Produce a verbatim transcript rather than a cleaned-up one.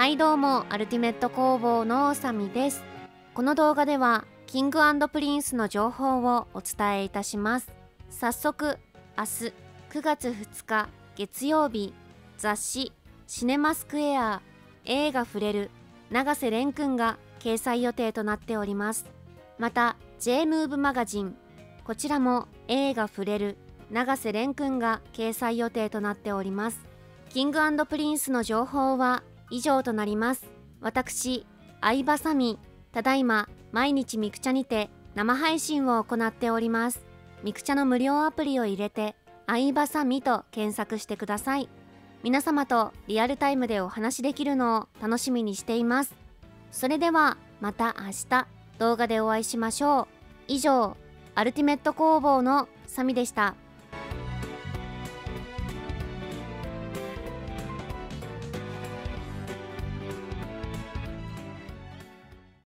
はいどうも、アルティメット工房のサミです。この動画ではキング&プリンスの情報をお伝えいたします。早速、明日くがつふつか月曜日、雑誌シネマスクエア映画触れる永瀬廉くんが掲載予定となっております。また J ムーブマガジン、こちらも映画触れる永瀬廉くんが掲載予定となっております。キング&プリンスの情報は以上となります。私、相葉サミ、ただいま毎日ミクチャにて生配信を行っております。ミクチャの無料アプリを入れて相葉サミと検索してください。皆様とリアルタイムでお話しできるのを楽しみにしています。それではまた明日動画でお会いしましょう。以上、アルティメット工房のサミでした。